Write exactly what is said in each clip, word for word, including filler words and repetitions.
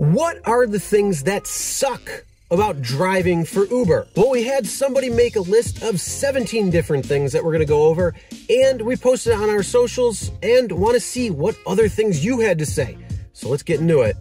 What are the things that suck about driving for Uber? Well, we had somebody make a list of seventeen different things that we're gonna go over, and we posted it on our socials and wanna see what other things you had to say. So let's get into it.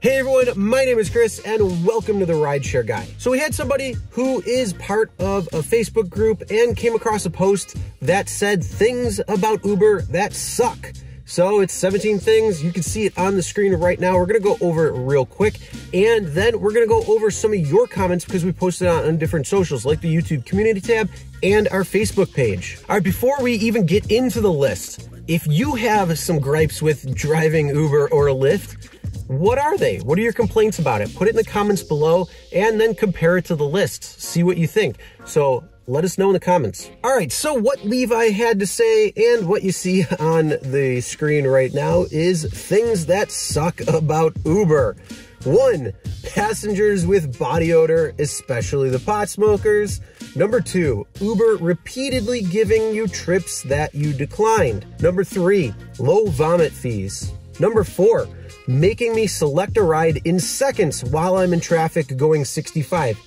Hey everyone, my name is Chris and welcome to The RideShare Guy. So we had somebody who is part of a Facebook group and came across a post that said things about Uber that suck. So it's seventeen things. You can see it on the screen right now. We're gonna go over it real quick, and then we're gonna go over some of your comments because we posted it on different socials like the YouTube community tab and our Facebook page. All right, before we even get into the list, if you have some gripes with driving Uber or Lyft, what are they? What are your complaints about it? Put it in the comments below and then compare it to the list. See what you think. So let us know in the comments. All right, so what Levi had to say and what you see on the screen right now is things that suck about Uber. One, passengers with body odor, especially the pot smokers. Number two, Uber repeatedly giving you trips that you declined. Number three, low vomit fees. Number four, making me select a ride in seconds while I'm in traffic going sixty-five.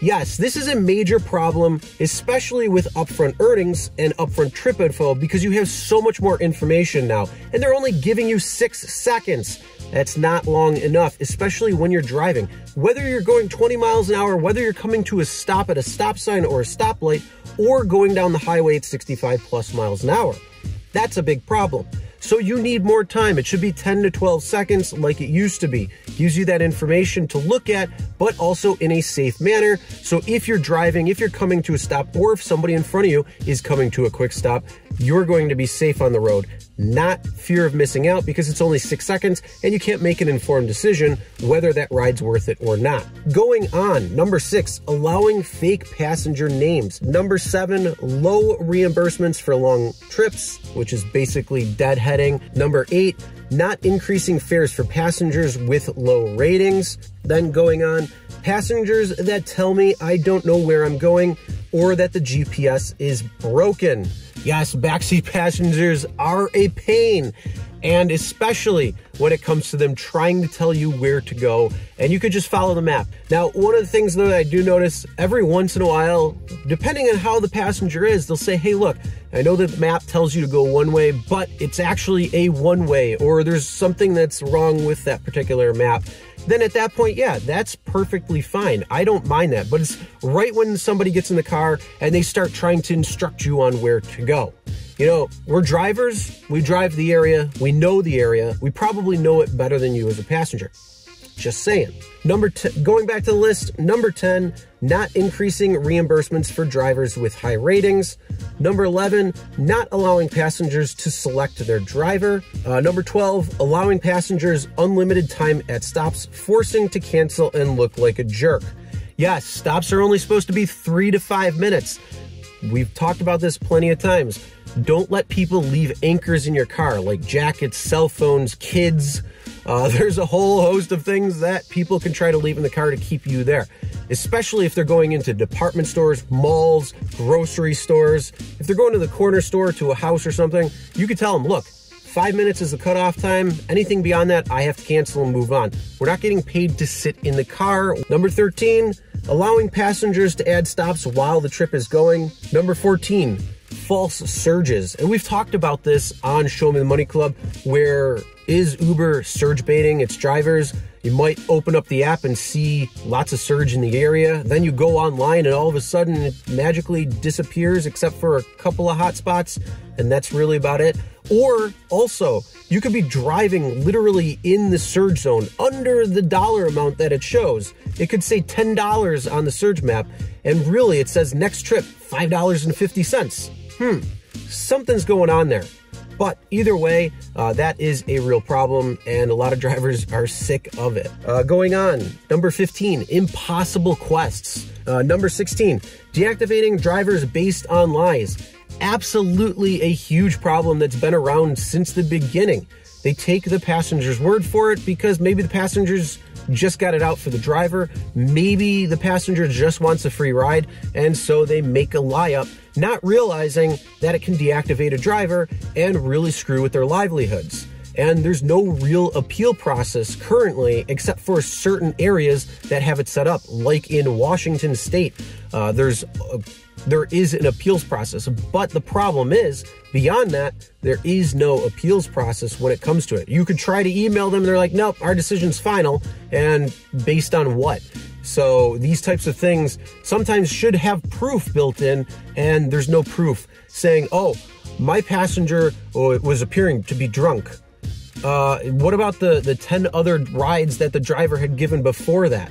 Yes, this is a major problem, especially with upfront earnings and upfront trip info, because you have so much more information now, and they're only giving you six seconds. That's not long enough, especially when you're driving. Whether you're going twenty miles an hour, whether you're coming to a stop at a stop sign or a stoplight, or going down the highway at sixty-five plus miles an hour. That's a big problem. So you need more time. It should be ten to twelve seconds like it used to be. Gives you that information to look at, but also in a safe manner. So if you're driving, if you're coming to a stop, or if somebody in front of you is coming to a quick stop, you're going to be safe on the road. Not fear of missing out, because it's only six seconds and you can't make an informed decision whether that ride's worth it or not. Going on, number six, allowing fake passenger names. Number seven, low reimbursements for long trips, which is basically deadhead. Heading. Number eight, not increasing fares for passengers with low ratings. Then going on, passengers that tell me I don't know where I'm going or that the G P S is broken. Yes, backseat passengers are a pain, and especially when it comes to them trying to tell you where to go, and you could just follow the map. Now, one of the things that I do notice every once in a while, depending on how the passenger is, they'll say, hey, look, I know the map tells you to go one way, but it's actually a one way, or there's something that's wrong with that particular map. Then at that point, yeah, that's perfectly fine. I don't mind that, but it's right when somebody gets in the car and they start trying to instruct you on where to go. You know, we're drivers, we drive the area, we know the area, we probably know it better than you as a passenger. Just saying. Number ten, going back to the list, number ten, not increasing reimbursements for drivers with high ratings. Number eleven, not allowing passengers to select their driver. Uh, number twelve, allowing passengers unlimited time at stops, forcing to cancel and look like a jerk. Yes, stops are only supposed to be three to five minutes. We've talked about this plenty of times. Don't let people leave anchors in your car, like jackets, cell phones, kids. Uh, there's a whole host of things that people can try to leave in the car to keep you there, especially if they're going into department stores, malls, grocery stores. If they're going to the corner store, to a house or something, you could tell them, look, five minutes is the cutoff time. Anything beyond that, I have to cancel and move on. We're not getting paid to sit in the car. Number thirteen, allowing passengers to add stops while the trip is going. Number fourteen, false surges. And we've talked about this on Show Me the Money Club, where is Uber surge baiting its drivers? You might open up the app and see lots of surge in the area. Then you go online and all of a sudden it magically disappears except for a couple of hot spots, and that's really about it. Or also, you could be driving literally in the surge zone under the dollar amount that it shows. It could say ten dollars on the surge map, and really it says next trip, five dollars and fifty cents. Hmm, something's going on there. But either way, uh, that is a real problem, and a lot of drivers are sick of it. Uh, going on, number fifteen, impossible quests. Uh, number sixteen, deactivating drivers based on lies. Absolutely a huge problem that's been around since the beginning. They take the passenger's word for it because maybe the passenger's just got it out for the driver. Maybe the passenger just wants a free ride, and so they make a lie up, not realizing that it can deactivate a driver and really screw with their livelihoods. and there's no real appeal process currently, except for certain areas that have it set up, like in Washington state. Uh, there's a, there is an appeals process, but the problem is, beyond that, there is no appeals process when it comes to it. You could try to email them, they're like, nope, our decision's final, and based on what? So these types of things sometimes should have proof built in, and there's no proof saying, oh, my passenger was appearing to be drunk. Uh, what about the, the ten other rides that the driver had given before that?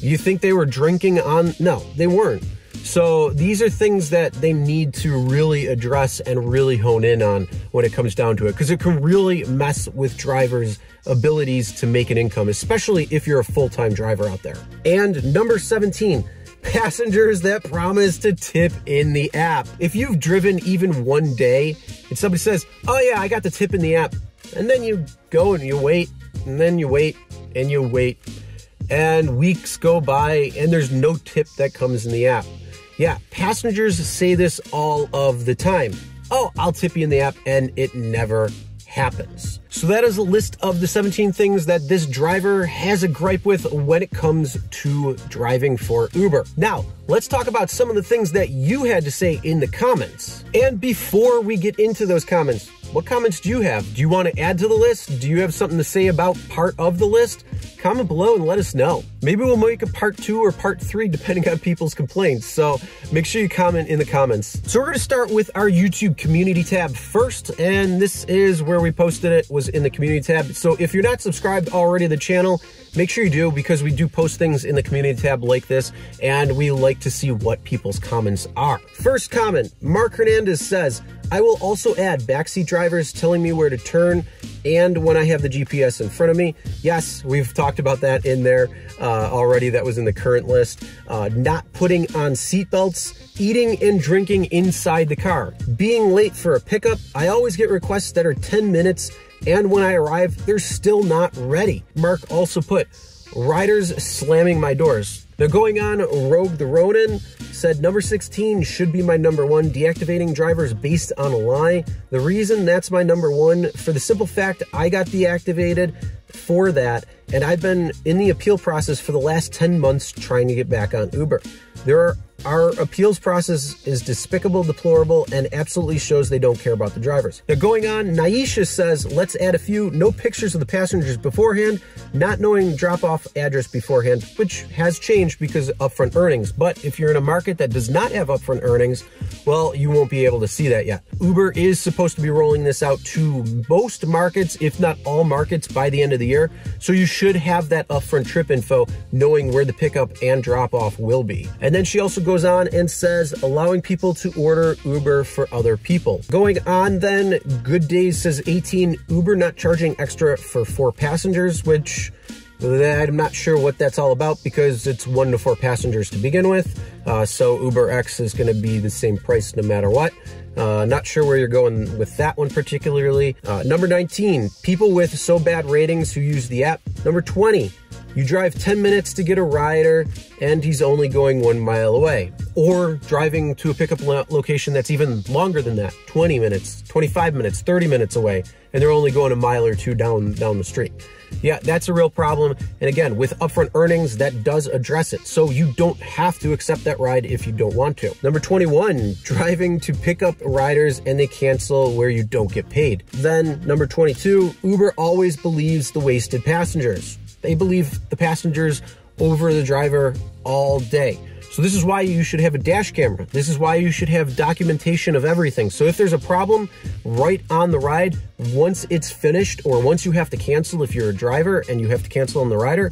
You think they were drinking on? No, they weren't. So these are things that they need to really address and really hone in on when it comes down to it, because it can really mess with drivers' abilities to make an income, especially if you're a full-time driver out there. And number seventeen, passengers that promise to tip in the app. If you've driven even one day and somebody says, oh yeah, I got the tip in the app, and then you go and you wait, and then you wait, and you wait, and weeks go by and there's no tip that comes in the app. Yeah, passengers say this all of the time. Oh, I'll tip you in the app, and it never happens. So that is a list of the seventeen things that this driver has a gripe with when it comes to driving for Uber. Now, let's talk about some of the things that you had to say in the comments. And before we get into those comments, what comments do you have? Do you want to add to the list? Do you have something to say about part of the list? Comment below and let us know. Maybe we'll make a part two or part three depending on people's complaints. So make sure you comment in the comments. So we're going to start with our YouTube community tab first, and this is where we posted it, was in the community tab. So if you're not subscribed already to the channel, make sure you do, because we do post things in the community tab like this, and we like to see what people's comments are. First comment, Mark Hernandez says, I will also add backseat drivers telling me where to turn and when I have the G P S in front of me. Yes, we've talked about that in there uh, already. That was in the current list. Uh, not putting on seatbelts, eating and drinking inside the car, being late for a pickup. I always get requests that are ten minutes, and when I arrive, they're still not ready. Mark also put, riders slamming my doors. Now going on, Rogue the Ronin said, number sixteen should be my number one, deactivating drivers based on a lie. The reason that's my number one, for the simple fact I got deactivated for that, and I've been in the appeal process for the last ten months trying to get back on Uber. There are Our appeals process is despicable, deplorable, and absolutely shows they don't care about the drivers. Now going on, Naisha says, let's add a few, no pictures of the passengers beforehand, not knowing drop-off address beforehand, which has changed because of upfront earnings. But if you're in a market that does not have upfront earnings, well, you won't be able to see that yet. Uber is supposed to be rolling this out to most markets, if not all markets, by the end of the year. So you should have that upfront trip info, knowing where the pickup and drop-off will be. And then she also goes goes on and says, allowing people to order Uber for other people. Going on then, Good Days says eighteen, Uber not charging extra for four passengers, which I'm not sure what that's all about, because it's one to four passengers to begin with. Uh, so Uber X is gonna be the same price no matter what. Uh, not sure where you're going with that one particularly. Uh, number nineteen, people with so bad ratings who use the app. Number twenty, you drive ten minutes to get a rider and he's only going one mile away, or driving to a pickup location that's even longer than that, twenty minutes, twenty-five minutes, thirty minutes away, and they're only going a mile or two down, down the street. Yeah, that's a real problem. And again, with upfront earnings, that does address it. So you don't have to accept that ride if you don't want to. Number twenty-one, driving to pick up riders and they cancel where you don't get paid. Then number twenty-two, Uber always believes the wasted passengers. They believe the passengers over the driver all day. So this is why you should have a dash camera. This is why you should have documentation of everything. So if there's a problem right on the ride, once it's finished, or once you have to cancel, if you're a driver and you have to cancel on the rider,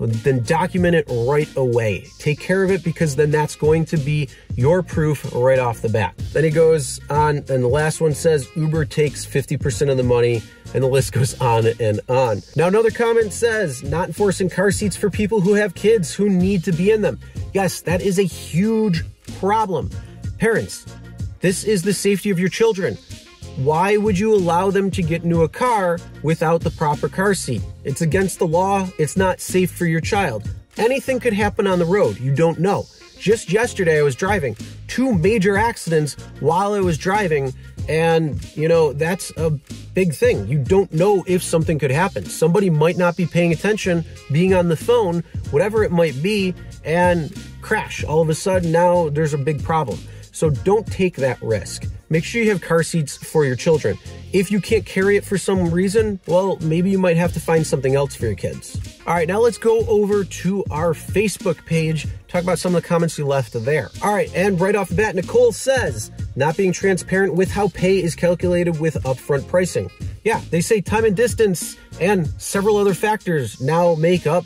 then document it right away. Take care of it, because then that's going to be your proof right off the bat. Then he goes on, and the last one says, Uber takes fifty percent of the money, and the list goes on and on. Now another comment says, not enforcing car seats for people who have kids who need to be in them. Yes, that is a huge problem. Parents, this is the safety of your children. Why would you allow them to get into a car without the proper car seat? It's against the law. It's not safe for your child. Anything could happen on the road. You don't know. Just yesterday, I was driving. Two major accidents while I was driving, And, you know, that's a big thing. You don't know if something could happen. Somebody might not be paying attention, being on the phone, whatever it might be, and crash. All of a sudden, now there's a big problem. So don't take that risk. Make sure you have car seats for your children. If you can't carry it for some reason, well, maybe you might have to find something else for your kids. All right, now let's go over to our Facebook page, talk about some of the comments you left there. All right, and right off the bat, Nicole says, not being transparent with how pay is calculated with upfront pricing. Yeah, they say time and distance and several other factors now make up,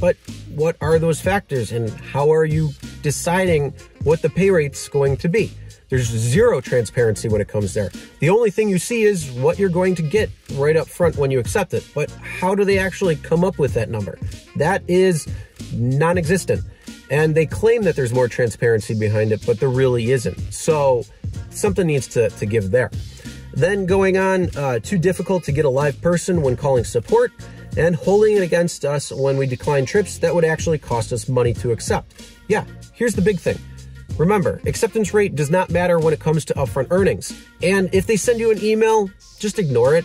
but what are those factors and how are you deciding what the pay rate's going to be? There's zero transparency when it comes there. The only thing you see is what you're going to get right up front when you accept it. But how do they actually come up with that number? That is non-existent. And they claim that there's more transparency behind it, but there really isn't. So something needs to, to give there. Then going on, uh, too difficult to get a live person when calling support, and holding it against us when we decline trips that would actually cost us money to accept. Yeah, here's the big thing. Remember, acceptance rate does not matter when it comes to upfront earnings. And if they send you an email, just ignore it,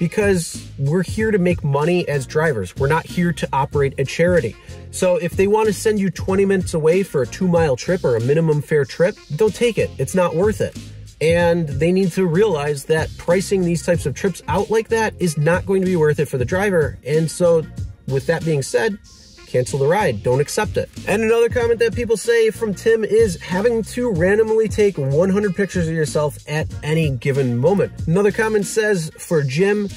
because we're here to make money as drivers. We're not here to operate a charity. So if they want to send you twenty minutes away for a two mile trip or a minimum fare trip, don't take it. It's not worth it. And they need to realize that pricing these types of trips out like that is not going to be worth it for the driver. And so with that being said, cancel the ride, don't accept it. And another comment that people say from Tim is having to randomly take one hundred pictures of yourself at any given moment. Another comment says for Jim,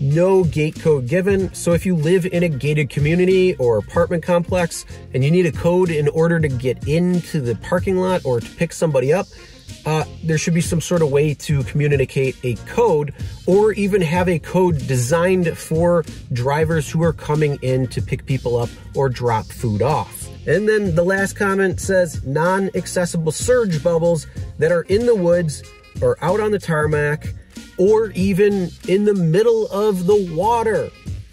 no gate code given. So if you live in a gated community or apartment complex and you need a code in order to get into the parking lot or to pick somebody up, Uh, there should be some sort of way to communicate a code, or even have a code designed for drivers who are coming in to pick people up or drop food off. And then the last comment says non-accessible surge bubbles that are in the woods or out on the tarmac or even in the middle of the water.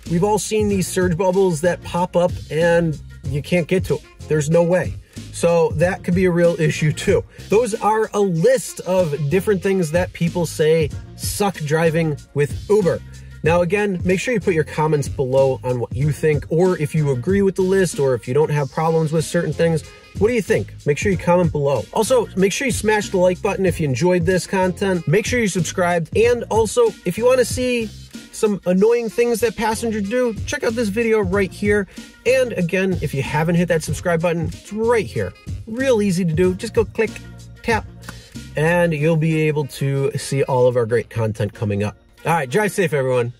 We've all seen these surge bubbles that pop up and you can't get to them. There's no way. So that could be a real issue too. Those are a list of different things that people say suck driving with Uber. Now again, make sure you put your comments below on what you think, or if you agree with the list, or if you don't have problems with certain things. What do you think? Make sure you comment below. Also, make sure you smash the like button if you enjoyed this content. Make sure you subscribed. And also, if you want to see some annoying things that passengers do, check out this video right here. And again, if you haven't hit that subscribe button, it's right here. Real easy to do. Just go click, tap, and you'll be able to see all of our great content coming up. All right, drive safe, everyone.